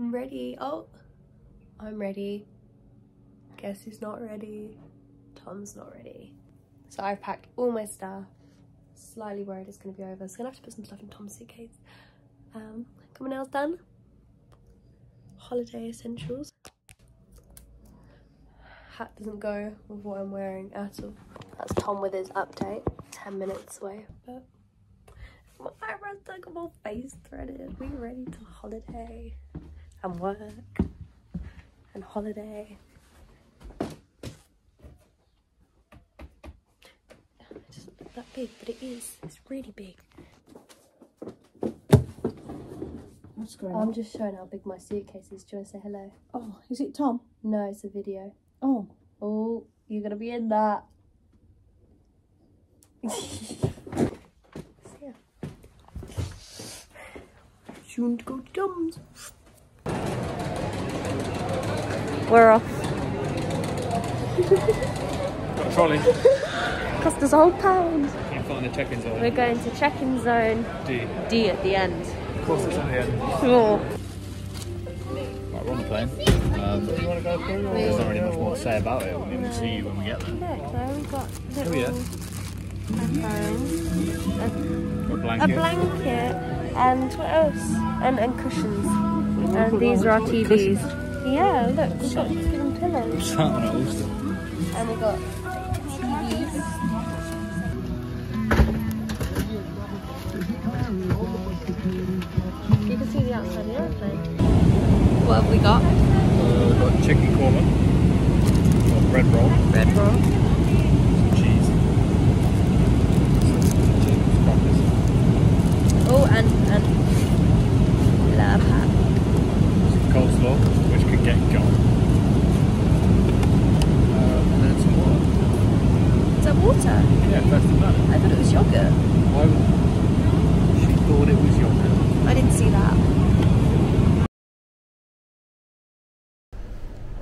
I'm ready. Oh, I'm ready. Guess who's not ready? Tom's not ready. So I've packed all my stuff. Slightly worried it's going to be over. So I'm going to have to put some stuff in Tom's suitcase. Got my nails done. Holiday essentials. Hat doesn't go with what I'm wearing at all. That's Tom with his update. 10 minutes away. But my eyebrows done, got my face threaded. We're ready to holiday and work and holiday. It doesn't look that big, but it is. It's really big. What's going on? I'm just showing how big my suitcase is. Do you want to say hello? Oh, is it Tom? No, it's a video. Oh. Oh, you're going to be in that. Soon to go to Tom's. We're off. Got a trolley. Cost us a whole £1. Can't find the check-in zone. We're going to check-in zone D at the end. Of course it's at the end. Oh. Right, we're on the plane. Do you want to go through? There's not really much more to say about it. We'll even see you when we get there. Look, though, we've got little... Oh, yeah. A phone, a blanket, and what else? And cushions. And these are our TVs. Yeah, look, we've got these little pillows. And we've got TVs. You can see the outside of the airplane. What have we got? We've got chicken korma, bread roll. Bread roll. Oh, and love hat. Some coleslaw, which could get gone. And then some water. Is that water? Yeah, first of all. I thought it was yogurt. Why would she thought it was yogurt? I didn't see that.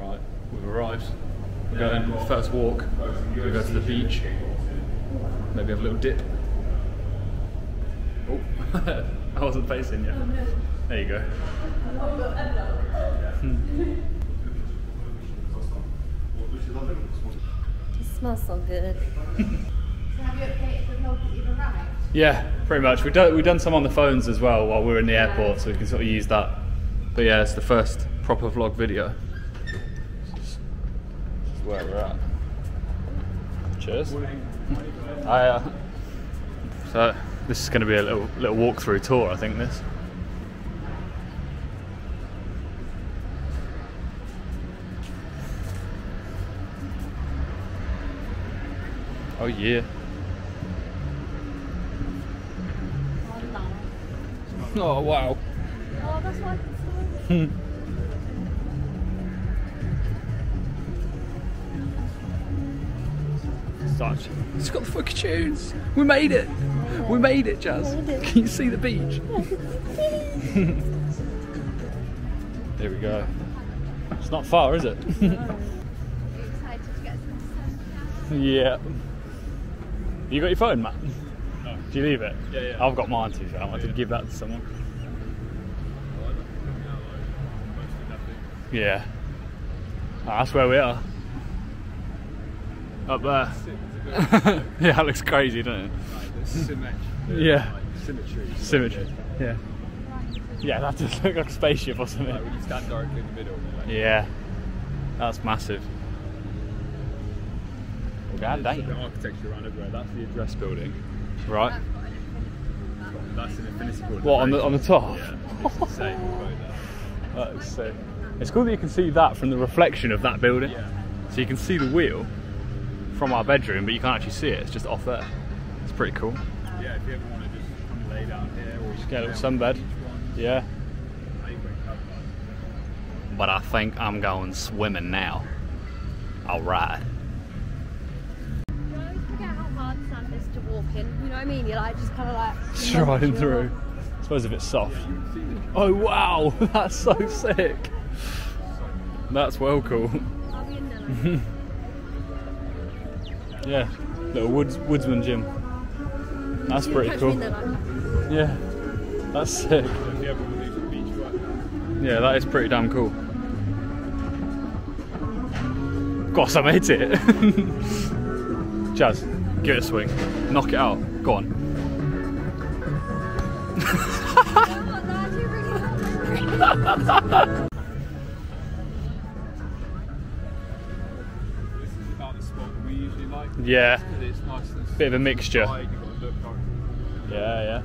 Right, we've arrived. We're going for the first walk. We'll go to the beach. Maybe have a little dip. Oh, I wasn't facing you. There you go. It smells so good. So have you updated the vlog that you've arrived? Yeah, pretty much. We've done some on the phones as well while we were in the airport, so we can sort of use that. But yeah, it's the first proper vlog video. This is where we're at. Cheers. So. This is going to be a little walk-through tour, I think, this. Oh, yeah. Oh, wow. Oh, that's what I can see. Such. It's got the fucking tunes. We made it. Yeah. We made it, Jazz. Made it. Can you see the beach? There we go. It's not far, is it? Are you excited to get some sun? Yeah. You got your phone, Matt? No. Do you leave it? Yeah, yeah. I've got mine too, so I wanted to give that to someone. Yeah. That's where we are. Up there. Yeah, that looks crazy, doesn't it? Like symmetry. Yeah. Like symmetry. Symmetry. Yeah. Yeah, that just looks like a spaceship or something. Like when you stand directly in the middle. Like. Yeah. That's massive. Well, God damn. The architecture around everywhere. That's the address building. Right. That's an infinity building. What, on the top? Yeah. It's insane. That looks sick. It's cool that you can see that from the reflection of that building. Yeah. So you can see the wheel from our bedroom, but you can't actually see it, it's just off there. It's pretty cool. Yeah, if you ever want to just lay down here or just get a little sunbed. Yeah. But I think I'm going swimming now. Alright. You always forget how hard sand is to walk in, you know what I mean? You're like just kind of like striding through. I suppose if it's soft. Oh wow, that's so sick. That's well cool. I'll be in there like. Yeah, little woodsman gym. That's pretty cool. Yeah, that's sick. Yeah, that is pretty damn cool. Gosh, I made it. Jaz, give it a swing. Knock it out. Go on. This is about the spot we usually like. Yeah. It's nice and bit of a mixture. Yeah, yeah.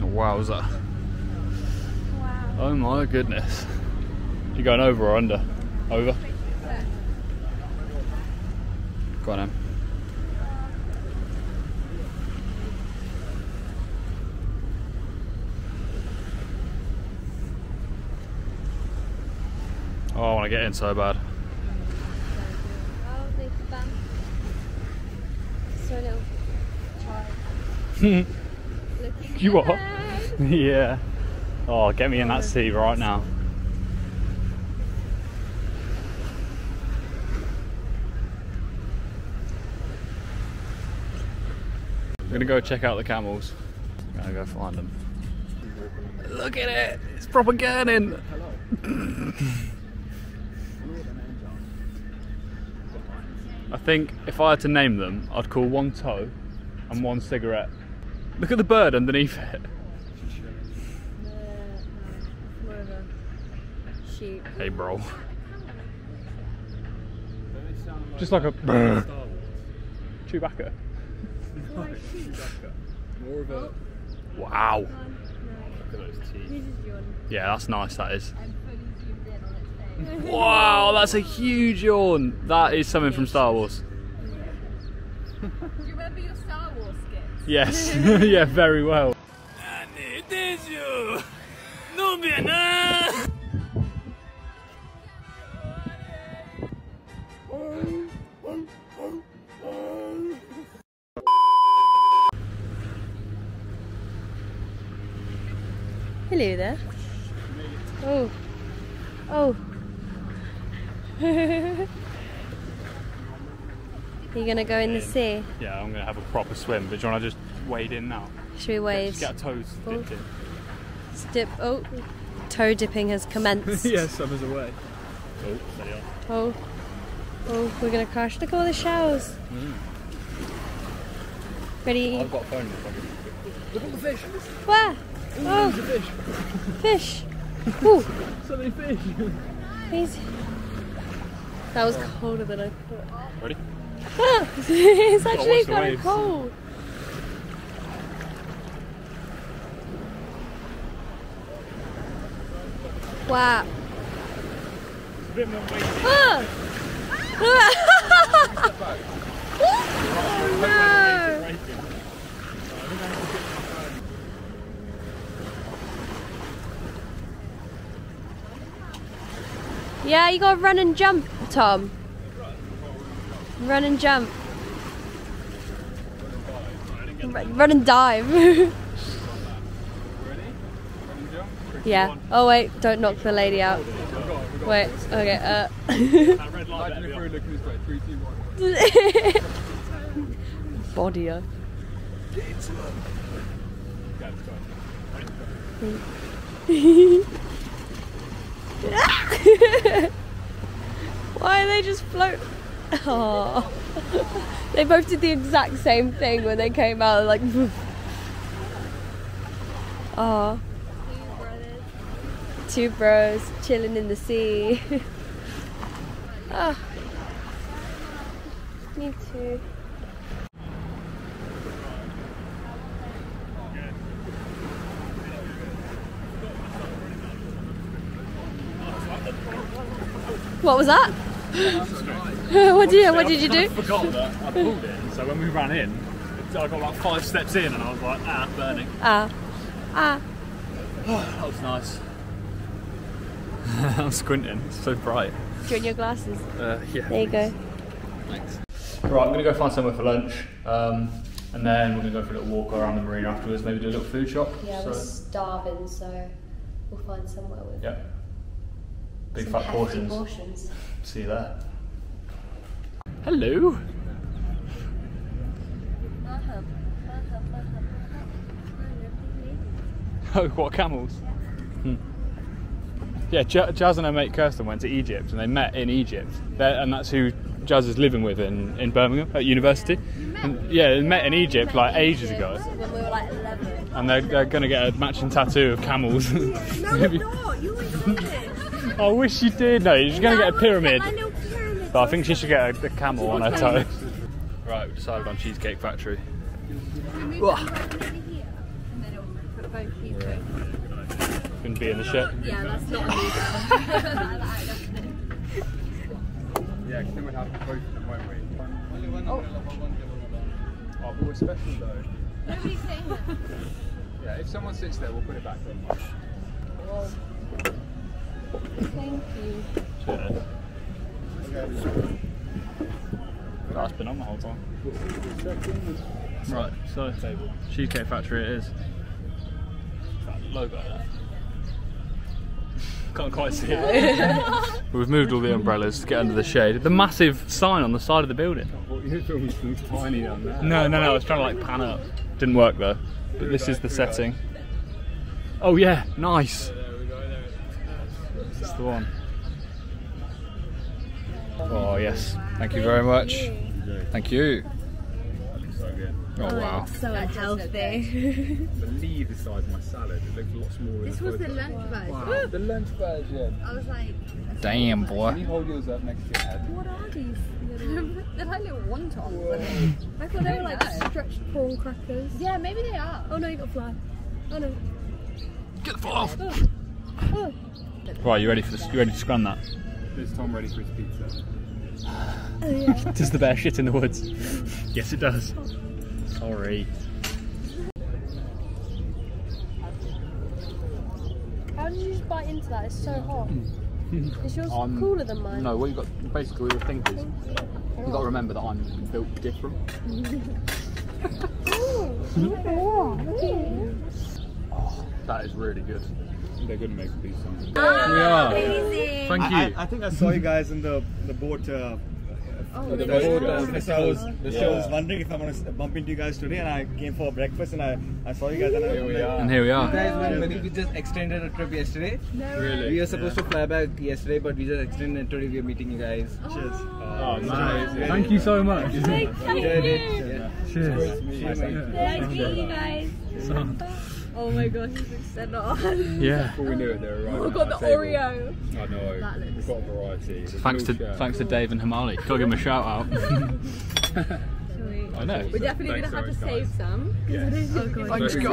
Wowza. Wow. Oh my goodness. You going over or under? Over. Go on then. Oh, I want to get in so bad. You are? Yeah. Oh, get me in that seat right now. I'm going to go check out the camels. I'm going to go find them. Look at it! It's proper gurning! I think if I had to name them, I'd call one toe and one cigarette. Look at the bird underneath it. More of a sheep. Hey, bro. Just like a Chewbacca. No, Chewbacca. More of a. Wow. Look at those teeth. Yeah, that's nice. That is. Wow, that's a huge yawn. That is something from Star Wars. Do you remember your Star Wars? Yes, yeah, very well. Hello there. Oh, oh. You're gonna go in the sea? Yeah, I'm gonna have a proper swim, but do you wanna just wade in now? Should we wade? Just get our toes dipped in. Oh, toe dipping has commenced. Yeah, summer's away. Oh, steady on. Oh, oh, we're gonna crash. Look at all the shells. Mm. Ready? I've got a phone in the pocket. Look at the fish. Where? Ooh, oh, there's a fish. Fish. Ooh. So many fish. Crazy. That was colder than I thought. Ready? It's actually kind of cold. Wow. It's a bit more weighty. Oh no! Yeah, you gotta run and jump, Tom. Run and jump. Run and dive. Ready? Run and jump? Yeah. Oh wait, don't knock the lady out. Wait, okay, Body her. Why are they just floating? Oh, they both did the exact same thing when they came out, like, oh, two bros chilling in the sea. Oh, me too. What was that? What did you do? I forgot that I pulled it, so when we ran in, I got like 5 steps in and I was like, ah, burning. Ah, ah. That was nice. I'm squinting, it's so bright. Do you want your glasses? Yeah. There you go. Thanks. Right, I'm going to go find somewhere for lunch, and then we're going to go for a little walk around the marina afterwards, maybe do a little food shop. Yeah, we're starving, so we'll find somewhere with big fat portions. See you there. Hello. Oh, what, camels? Yeah, Jaz and her mate Kirsten went to Egypt, and they met in Egypt. And that's who Jaz is living with in Birmingham at university. Yeah, they met in Egypt like ages ago. When we were like 11. And they're going to get a matching tattoo of camels. No, you're not. You wouldn't. I wish you did. No, you're just going to get a pyramid. But I think she should get a camel on her toe. Right, we've decided on Cheesecake Factory. Couldn't be in the ship. Yeah, that's not a yeah, because then we'd have both of them, won't we? Oh, but we're special though. What are you saying? Yeah, if someone sits there, we'll put it back then. Thank you. Cheers. That's been on the whole time. Right, so Cheesecake Factory it is. That logo there. Can't quite see it. We've moved all the umbrellas to get under the shade. The massive sign on the side of the building. Tiny down there. No, I was trying to like pan up. Didn't work though. But this is the setting. Oh yeah, nice. This is the one. Oh yes, thank you very much. Thank you. Oh wow. So unhealthy. I believe the size of my salad, it looked a lot smaller. This was the lunch version. Wow, the lunch version. I was like, damn boy. Can you hold yours up next to your head? What are these? They're like little wontons. I thought they were like stretched prawn crackers. Yeah, maybe they are. Oh no, you got a fly. Oh no. Get the fly off! Oh. Right, you ready for this? You ready to scran that? This time ready for his pizza. Oh, yeah. Does the bear shit in the woods? Yes, it does. Sorry. How did you just bite into that? It's so hot. Is yours cooler than mine? No, what you got basically the thing is you got to remember that I'm built different. Oh, that is really good. They're going to make a piece of it. Ah, amazing. Thank you. I think I saw you guys in the boat. I was wondering if I'm going to bump into you guys today, and I came for breakfast and I saw you guys. And here we are. You guys, we just extended our trip yesterday. No. Really? We were supposed to fly back yesterday, but we just extended it today. We are meeting you guys. Cheers. Oh, nice. Thank you so much. Thank you. Cheers. Nice meeting you guys. Oh my gosh, they're not on. Yeah. Before we knew it, they were right. We've got the Oreo. I know. That looks... We've got a variety. Thanks to Dave and Himali. Go give them a shout out. I know. We're definitely going to have to save some. Yes. Thanks, guys. They are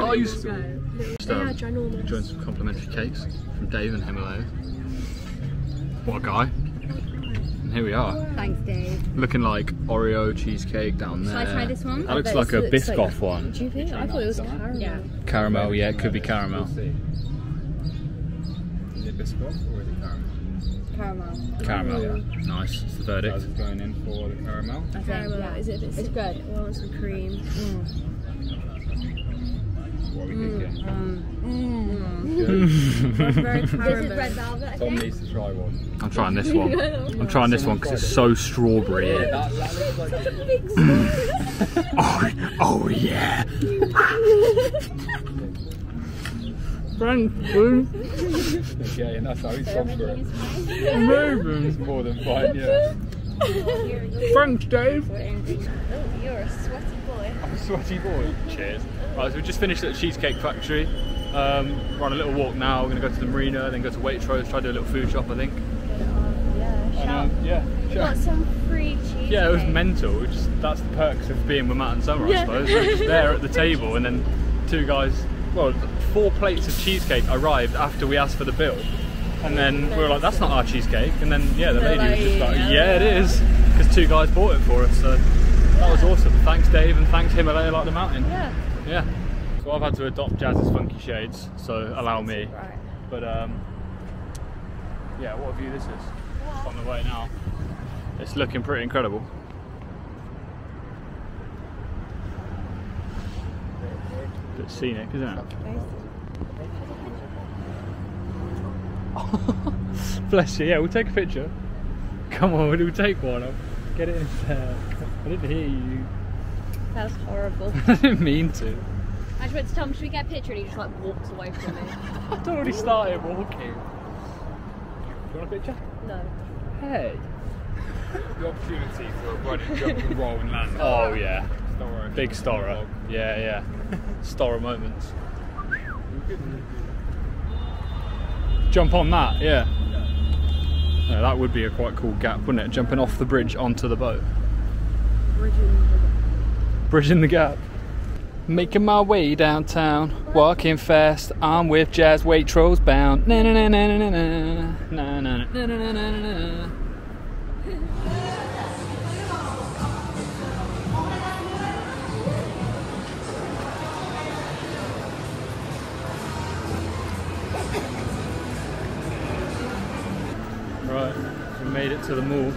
ginormous. Enjoying some complimentary cakes from Dave and Himali. What a guy. And here we are. Thanks, Dave. Looking like Oreo cheesecake down there. Shall I try this one? That looks like a Biscoff one. Do you think? I thought it was caramel. Yeah. Caramel, yeah, it could be caramel. Is it Biscoff or is it caramel? Caramel. Caramel, yeah. Nice. It's the verdict. Jaz is going in for the caramel. Okay, well, is it a bit? It's good. I want some cream. What are we thinking? This is red velvet, I think. Tom needs to try one. I'm trying this one. I'm trying this one because it's so strawberry. Oh yeah. Yeah, and that's how he's gone for it. It's more than fine, yeah. Thanks, Dave. Oh, you're a sweaty boy. I'm a sweaty boy. Cheers. Right, so we just finished at the Cheesecake Factory. We're on a little walk now. We're going to go to the marina, then go to Waitrose, try to do a little food shop, I think. We got some free cheesecake. Yeah, it was mental. That's the perks of being with Matt and Summer, I suppose. We're just there at the table, and then two guys... Well, 4 plates of cheesecake arrived after we asked for the bill, and then we were like, "That's not our cheesecake." And then, yeah, the lady was just like, "Yeah, it is," because 2 guys bought it for us. So that was awesome. Thanks, Dave, and thanks Himalaya like the mountain. Yeah. Yeah. So I've had to adopt Jaz's funky shades. So allow me. Right. But yeah, what a view this is. It's on the way now. It's looking pretty incredible. It's scenic, isn't it? Bless you, yeah, we'll take a picture. Come on, we'll take one. I'll get it in there. I didn't hear you. That was horrible. I didn't mean to. I just went to Tom, should we get a picture? And he just like walks away from me. I'd already started walking. You want a picture? No. Hey. The opportunity for a running jump and roll and land. Oh yeah. Starro. Big Starro. Yeah, yeah. Starro moments. Jump on that, yeah. No, that would be a quite cool gap, wouldn't it? Jumping off the bridge onto the boat. Bridging the gap. Making my way downtown, walking fast. I'm with Jaz, Waitrose bound. Na na na na na na na na na na na na. Right, we made it to the mall.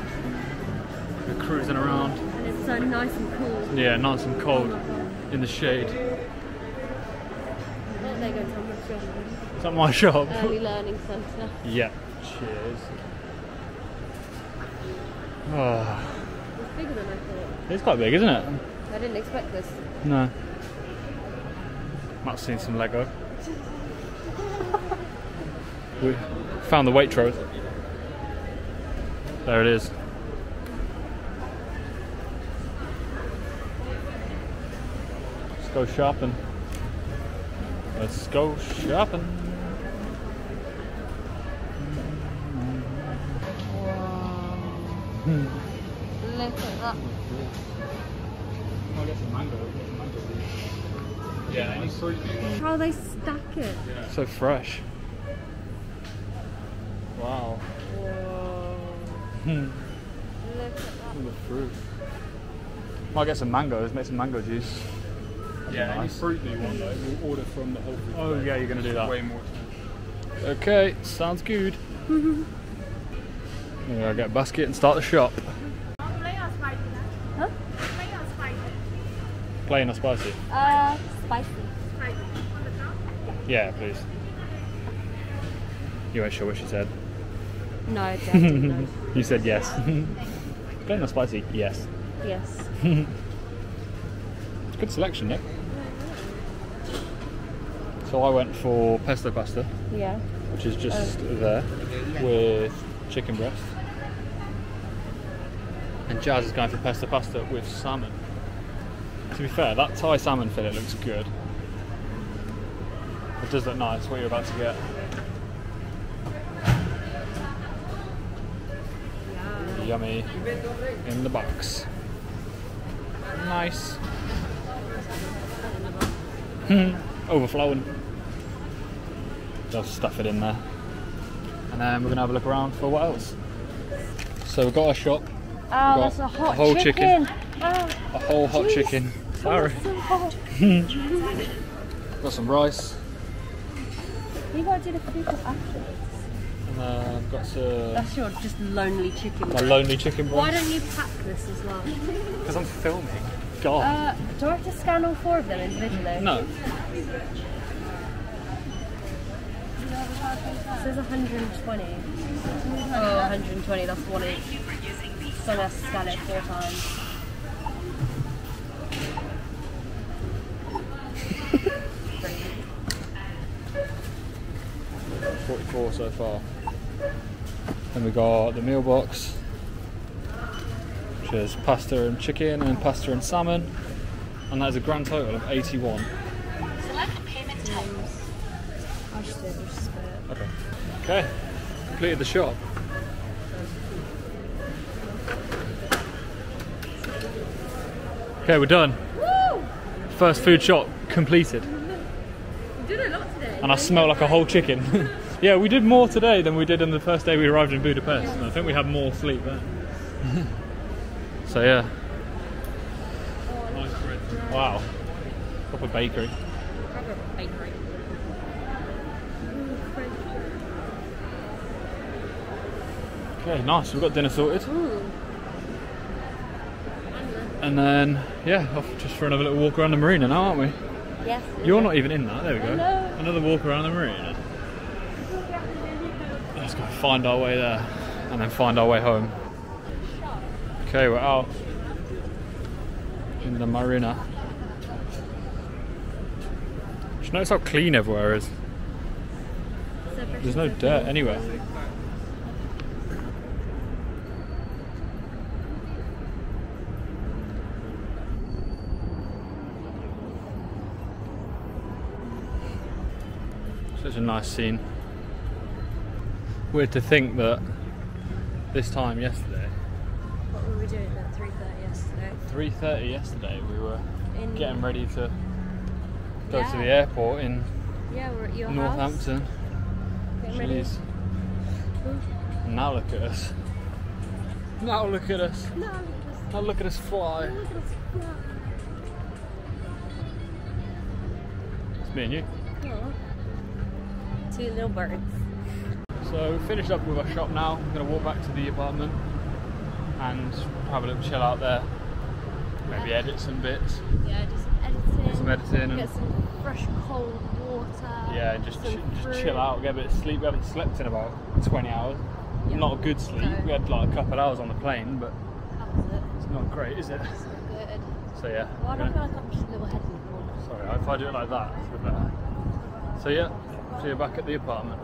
We're cruising around. And it's so nice and cool. Yeah, nice and cold in the shade. Oh, there goes someone's shop. Is that my shop? Early Learning Centre. Yeah, cheers. Oh. It's bigger than I thought. It's quite big, isn't it? I didn't expect this. No. Might have seen some Lego. We found the Waitrose. There it is. Let's go shopping. Let's go shopping. Look at that. I'll get some mango. Yeah, any fruit. How they stack it. Yeah. So fresh. Wow. Look at that. All the fruit. Might get some mangoes, make some mango juice. That'd yeah, nice. Any fruit you want though, we'll order from the whole food. Oh yeah, you're going to do that. Way more. Okay, sounds good. I'm going to get a basket and start the shop. Huh? Plain or spicy? Plain or spicy? Spicy. Spicy. On the top? Yeah, please. You weren't sure what she said. No, Dad, no. You said yes. Plain or spicy? Yes. Yes. It's a good selection, Nick. So I went for pesto pasta. Yeah. Which is just there with chicken breast. And Jazz is going for pesto pasta with salmon. To be fair, that Thai salmon fillet looks good. It does look nice, what you're about to get. Yummy in the box. Nice. Overflowing. Just stuff it in there. And then we're gonna have a look around for what else. So we've got our shop. Oh, that's a hot whole chicken. Oh, a whole hot chicken. Sorry. So hot. Got some rice. You gotta do the food afterwards. I've got some... That's your just lonely chicken breast. My lonely chicken breast. Why don't you pack this as well? Because I'm filming. God. Do I have to scan all four of them individually? No. It says 120. Oh, 120, that's one each. So I'm going to scan it 4 times. So far. Then we got the meal box, which is pasta and chicken and pasta and salmon, and that is a grand total of 81. Select payment types. I should do this bit. Okay. Okay. Completed the shop. Okay, we're done. Woo! First food shop completed. We did a lot today. And I smell like a whole chicken. Yeah, we did more today than we did on the first day we arrived in Budapest, and I think we had more sleep then. So yeah. Nice bread. Wow. Proper bakery. Proper bakery. Okay, nice. We've got dinner sorted. Ooh. And then, yeah, off just for another little walk around the marina now, aren't we? Yes. You're not even in that. There we go. Hello. Another walk around the marina. Let's go find our way there and then find our way home. Okay, we're out in the marina. much. Notice how clean everywhere is. There's no dirt anywhere. Such a nice scene. Weird to think that this time yesterday. What were we doing at 3:30 yesterday? 3:30 yesterday we were getting ready to go to the airport in Northampton. Jeez. Now look at us. Now look at us. Now look at us fly. It's me and you. Aww. Two little birds. So we finished up with our shop now. We're going to walk back to the apartment and have a little chill out there. Maybe edit some bits. Yeah, just editing. Do some editing. Get some fresh cold water. Yeah, just chill out, get a bit of sleep. We haven't slept in about 20 hours. Yep. Not a good sleep. No. We had like a couple of hours on the plane, but it's not great, is it? It's not good. So yeah. Why do I feel like I'm just a little head in the water? Sorry, if I do it like that, it's a bit better. So yeah, see you back at the apartment.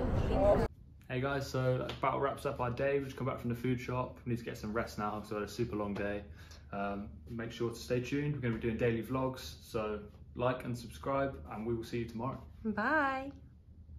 Hey guys, so that about wraps up our day. We've just come back from the food shop. We need to get some rest now because we had a super long day. Make sure to stay tuned. We're going to be doing daily vlogs, so like and subscribe, and we will see you tomorrow. Bye.